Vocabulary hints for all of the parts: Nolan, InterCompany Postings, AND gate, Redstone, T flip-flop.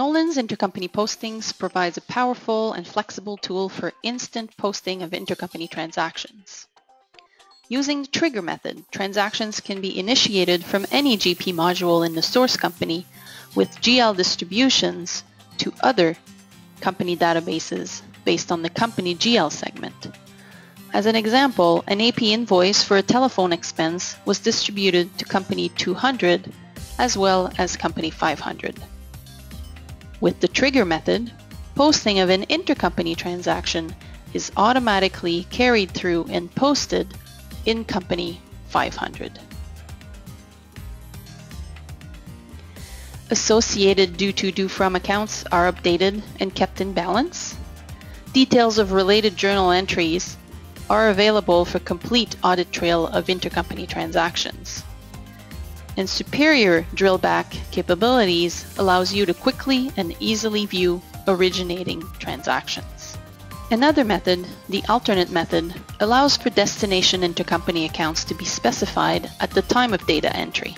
Nolan's Intercompany Postings provides a powerful and flexible tool for instant posting of intercompany transactions. Using the trigger method, transactions can be initiated from any GP module in the source company with GL distributions to other company databases based on the company GL segment. As an example, an AP invoice for a telephone expense was distributed to Company 200 as well as Company 500. With the trigger method, posting of an intercompany transaction is automatically carried through and posted in Company 500. Associated due-to/from accounts are updated and kept in balance. Details of related journal entries are available for complete audit trail of intercompany transactions. And superior drill-back capabilities allows you to quickly and easily view originating transactions. Another method, the alternate method, allows for destination intercompany accounts to be specified at the time of data entry.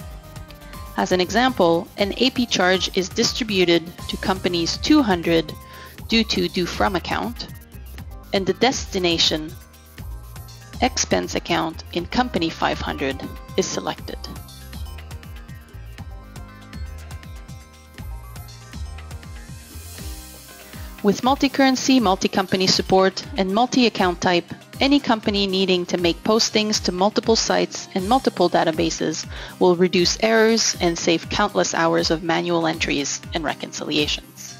As an example, an AP charge is distributed to Companies 200 due to due-from account, and the destination expense account in Company 500 is selected. With multi-currency, multi-company support, and multi-account type, any company needing to make postings to multiple sites and multiple databases will reduce errors and save countless hours of manual entries and reconciliations.